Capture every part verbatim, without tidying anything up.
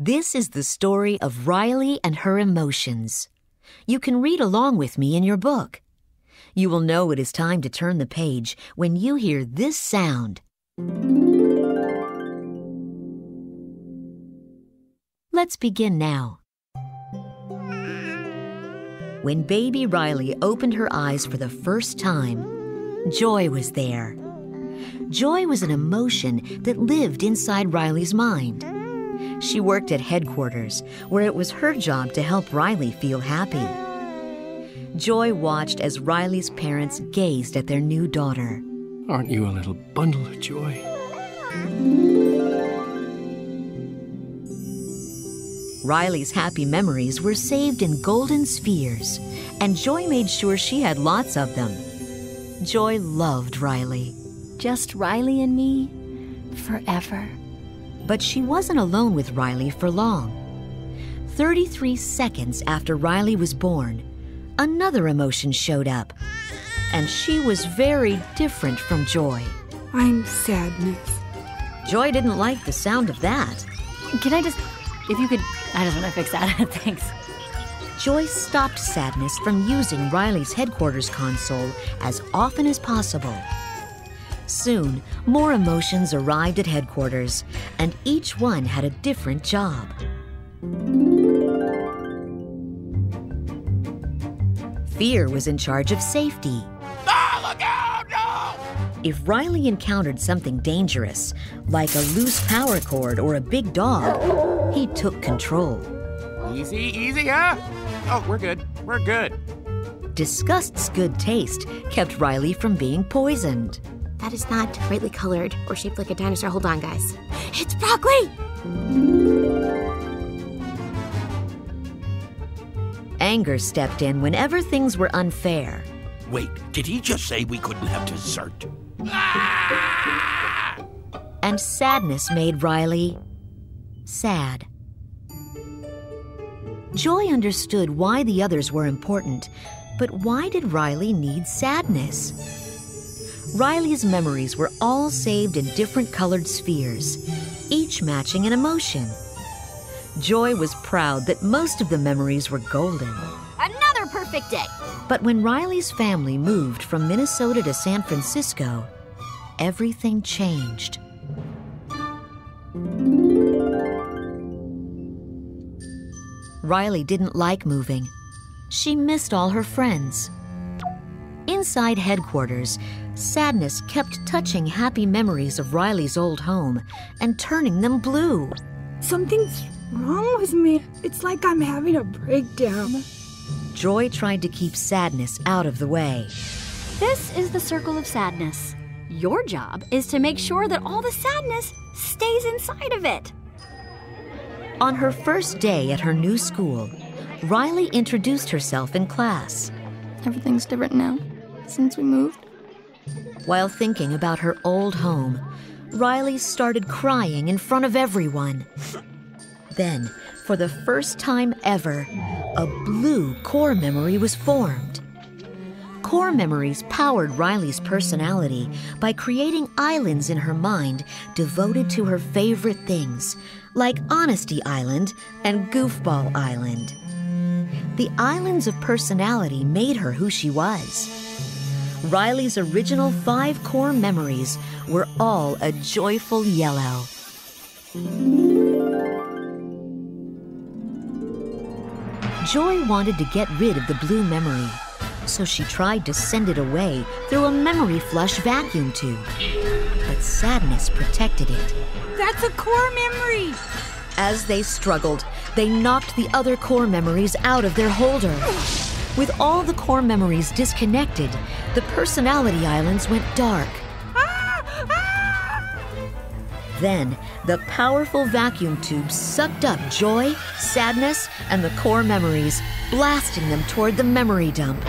This is the story of Riley and her emotions. You can read along with me in your book. You will know it is time to turn the page when you hear this sound. Let's begin now. When baby Riley opened her eyes for the first time, joy was there. Joy was an emotion that lived inside Riley's mind. She worked at headquarters, where it was her job to help Riley feel happy. Joy watched as Riley's parents gazed at their new daughter. Aren't you a little bundle of joy? Riley's happy memories were saved in golden spheres, and Joy made sure she had lots of them. Joy loved Riley. Just Riley and me, forever. But she wasn't alone with Riley for long. thirty-three seconds after Riley was born, another emotion showed up, and she was very different from Joy. I'm sadness. Joy didn't like the sound of that. Can I just, if you could, I just want to fix that, thanks. Joy stopped sadness from using Riley's headquarters console as often as possible. Soon, more emotions arrived at headquarters, and each one had a different job. Fear was in charge of safety. Ah, look out, no! If Riley encountered something dangerous, like a loose power cord or a big dog, he took control. Easy, easy, huh? Oh, we're good, we're good. Disgust's good taste kept Riley from being poisoned. That is not brightly colored or shaped like a dinosaur. Hold on, guys. It's broccoli! Anger stepped in whenever things were unfair. Wait, did he just say we couldn't have dessert? Ah! And sadness made Riley sad. Joy understood why the others were important, but why did Riley need sadness? Riley's memories were all saved in different colored spheres, each matching an emotion. Joy was proud that most of the memories were golden. Another perfect day! But when Riley's family moved from Minnesota to San Francisco, everything changed. Riley didn't like moving. She missed all her friends. Inside headquarters, sadness kept touching happy memories of Riley's old home and turning them blue. Something's wrong with me. It's like I'm having a breakdown. Joy tried to keep sadness out of the way. This is the circle of sadness. Your job is to make sure that all the sadness stays inside of it. On her first day at her new school, Riley introduced herself in class. Everything's different now, since we moved. While thinking about her old home, Riley started crying in front of everyone. Then, for the first time ever, a blue core memory was formed. Core memories powered Riley's personality by creating islands in her mind devoted to her favorite things, like Honesty Island and Goofball Island. The islands of personality made her who she was. Riley's original five core memories were all a joyful yellow. Joy wanted to get rid of the blue memory, so she tried to send it away through a memory flush vacuum tube. But sadness protected it. That's a core memory! As they struggled, they knocked the other core memories out of their holder. With all the core memories disconnected, the personality islands went dark. Ah, ah! Then, the powerful vacuum tube sucked up joy, sadness, and the core memories, blasting them toward the memory dump.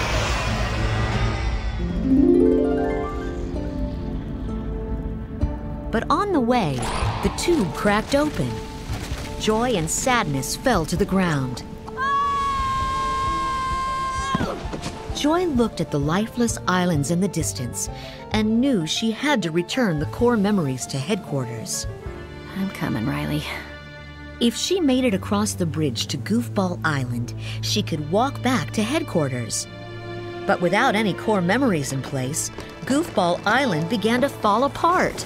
But on the way, the tube cracked open. Joy and sadness fell to the ground. Joy looked at the lifeless islands in the distance and knew she had to return the core memories to headquarters. I'm coming, Riley. If she made it across the bridge to Goofball Island, she could walk back to headquarters. But without any core memories in place, Goofball Island began to fall apart.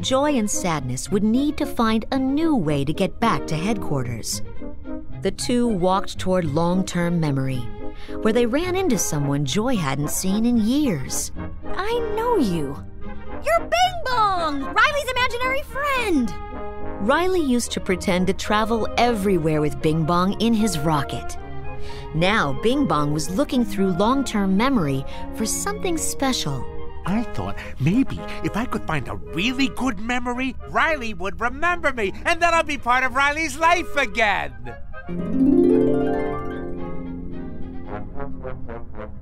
Joy and Sadness would need to find a new way to get back to headquarters. The two walked toward long-term memory, where they ran into someone Joy hadn't seen in years. I know you. You're Bing Bong, Riley's imaginary friend. Riley used to pretend to travel everywhere with Bing Bong in his rocket. Now Bing Bong was looking through long-term memory for something special. I thought maybe if I could find a really good memory, Riley would remember me, and then I'll be part of Riley's life again.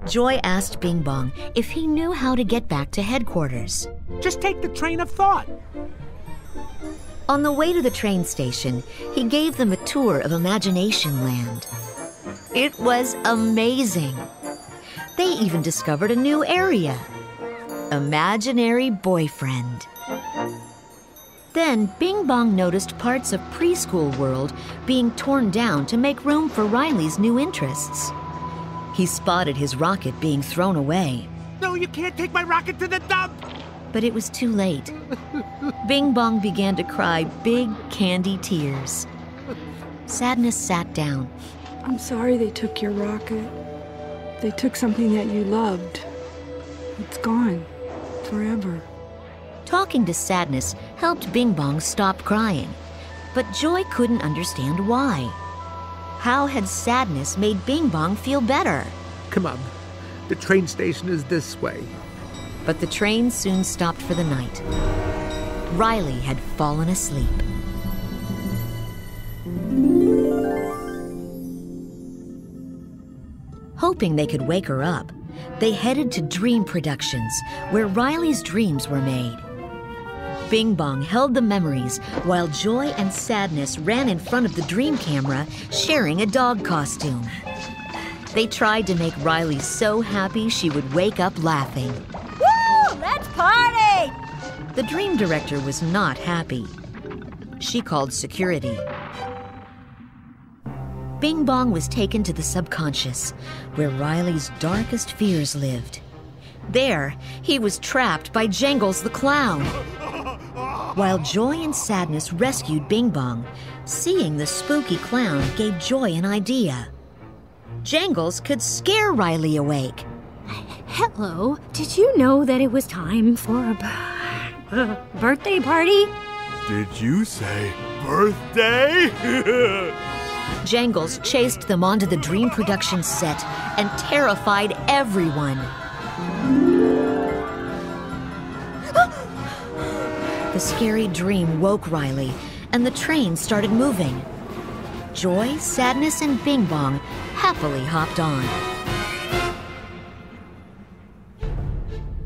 Joy asked Bing Bong if he knew how to get back to headquarters. Just take the train of thought. On the way to the train station, he gave them a tour of Imagination Land. It was amazing. They even discovered a new area, Imaginary Boyfriend. Then Bing Bong noticed parts of Preschool World being torn down to make room for Riley's new interests. He spotted his rocket being thrown away. No, you can't take my rocket to the dump! But it was too late. Bing Bong began to cry big candy tears. Sadness sat down. I'm sorry they took your rocket. They took something that you loved. It's gone. Forever. Talking to Sadness helped Bing Bong stop crying. But Joy couldn't understand why. How had Sadness made Bing Bong feel better? Come on, the train station is this way. But the train soon stopped for the night. Riley had fallen asleep. Hoping they could wake her up, they headed to Dream Productions, where Riley's dreams were made. Bing Bong held the memories while Joy and Sadness ran in front of the dream camera, sharing a dog costume. They tried to make Riley so happy she would wake up laughing. Woo! Let's party! The dream director was not happy. She called security. Bing Bong was taken to the subconscious, where Riley's darkest fears lived. There, he was trapped by Jangles the Clown. While Joy and Sadness rescued Bing Bong, seeing the spooky clown gave Joy an idea. Jangles could scare Riley awake. Hello, did you know that it was time for a birthday party? Did you say birthday? Jangles chased them onto the Dream Productions set and terrified everyone. The scary dream woke Riley, and the train started moving. Joy, Sadness, and Bing Bong happily hopped on.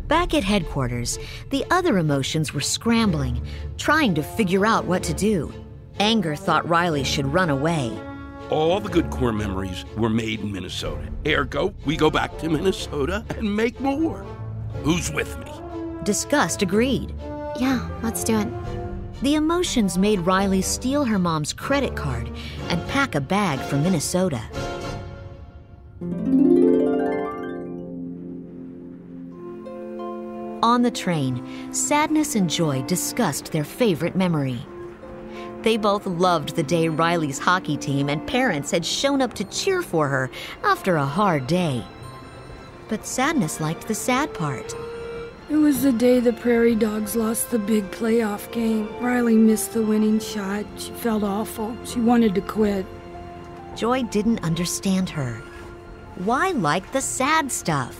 Back at headquarters, the other emotions were scrambling, trying to figure out what to do. Anger thought Riley should run away. All the good core memories were made in Minnesota. Ergo, we go back to Minnesota and make more. Who's with me? Disgust agreed. Yeah, let's do it. The emotions made Riley steal her mom's credit card and pack a bag for Minnesota. On the train, Sadness and Joy discussed their favorite memory. They both loved the day Riley's hockey team and parents had shown up to cheer for her after a hard day. But Sadness liked the sad part. It was the day the Prairie Dogs lost the big playoff game. Riley missed the winning shot. She felt awful. She wanted to quit. Joy didn't understand her. Why like the sad stuff?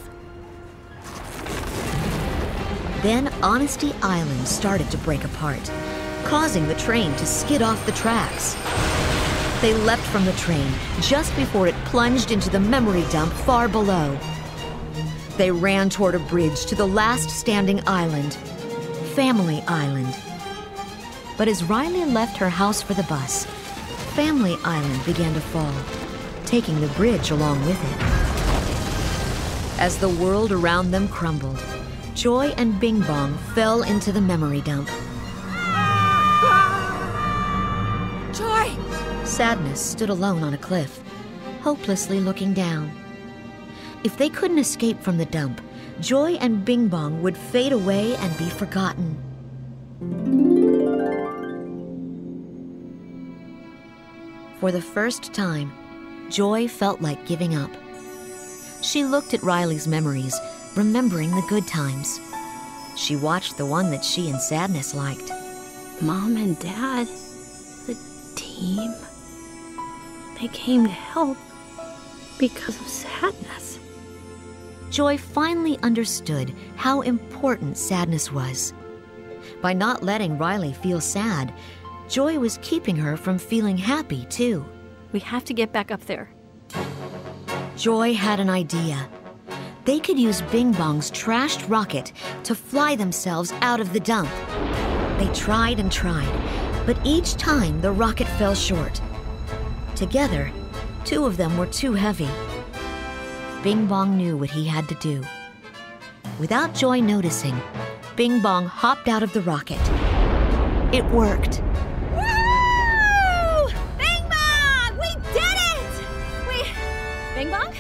Then Honesty Island started to break apart, causing the train to skid off the tracks. They leapt from the train just before it plunged into the memory dump far below. They ran toward a bridge to the last standing island, Family Island. But as Riley left her house for the bus, Family Island began to fall, taking the bridge along with it. As the world around them crumbled, Joy and Bing Bong fell into the memory dump. Joy! Sadness stood alone on a cliff, hopelessly looking down. If they couldn't escape from the dump, Joy and Bing Bong would fade away and be forgotten. For the first time, Joy felt like giving up. She looked at Riley's memories, remembering the good times. She watched the one that she and Sadness liked. Mom and Dad, the team, they came to help because of Sadness. Joy finally understood how important Sadness was. By not letting Riley feel sad, Joy was keeping her from feeling happy, too. We have to get back up there. Joy had an idea. They could use Bing Bong's trashed rocket to fly themselves out of the dump. They tried and tried, but each time the rocket fell short. Together, two of them were too heavy. Bing Bong knew what he had to do. Without Joy noticing, Bing Bong hopped out of the rocket. It worked. Woo! Bing Bong! We did it! We... Bing Bong?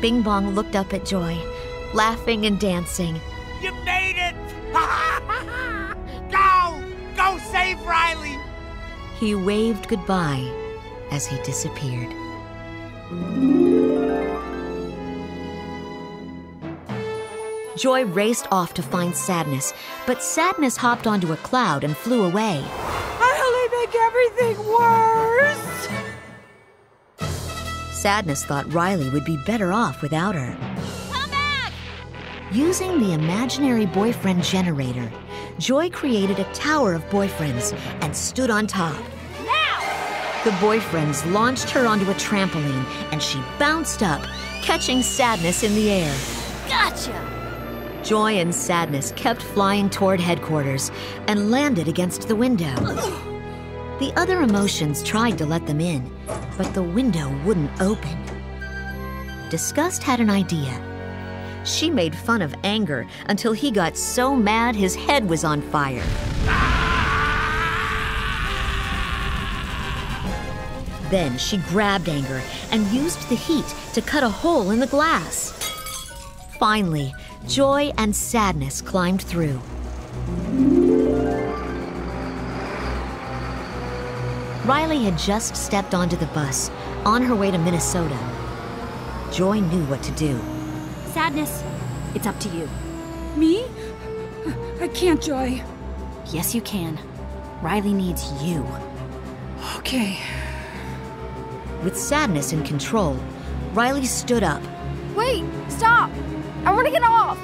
Bing Bong looked up at Joy, laughing and dancing. You made it! Go! Go save Riley! He waved goodbye as he disappeared. Joy raced off to find Sadness, but Sadness hopped onto a cloud and flew away. I only make everything worse! Sadness thought Riley would be better off without her. Come back! Using the imaginary boyfriend generator, Joy created a tower of boyfriends and stood on top. Now! The boyfriends launched her onto a trampoline, and she bounced up, catching Sadness in the air. Gotcha! Joy and Sadness kept flying toward headquarters and landed against the window. The other emotions tried to let them in, but the window wouldn't open. Disgust had an idea. She made fun of Anger until he got so mad his head was on fire. Then she grabbed Anger and used the heat to cut a hole in the glass. Finally, Joy and Sadness climbed through. Riley had just stepped onto the bus, on her way to Minnesota. Joy knew what to do. Sadness, it's up to you. Me? I can't, Joy. Yes, you can. Riley needs you. Okay. With Sadness in control, Riley stood up. Wait, stop! I want to get off!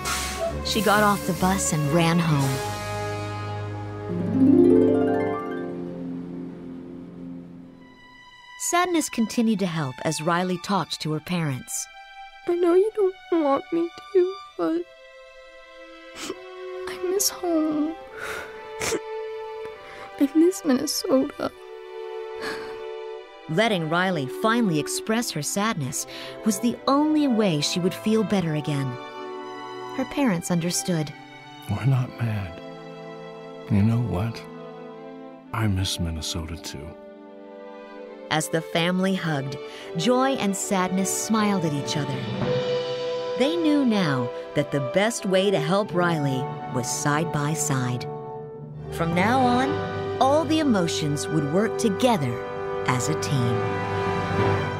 She got off the bus and ran home. Sadness continued to help as Riley talked to her parents. I know you don't want me to, but I miss home. I miss Minnesota. Letting Riley finally express her sadness was the only way she would feel better again. Her parents understood. We're not mad. You know what? I miss Minnesota, too. As the family hugged, Joy and Sadness smiled at each other. They knew now that the best way to help Riley was side by side. From now on, all the emotions would work together as a team.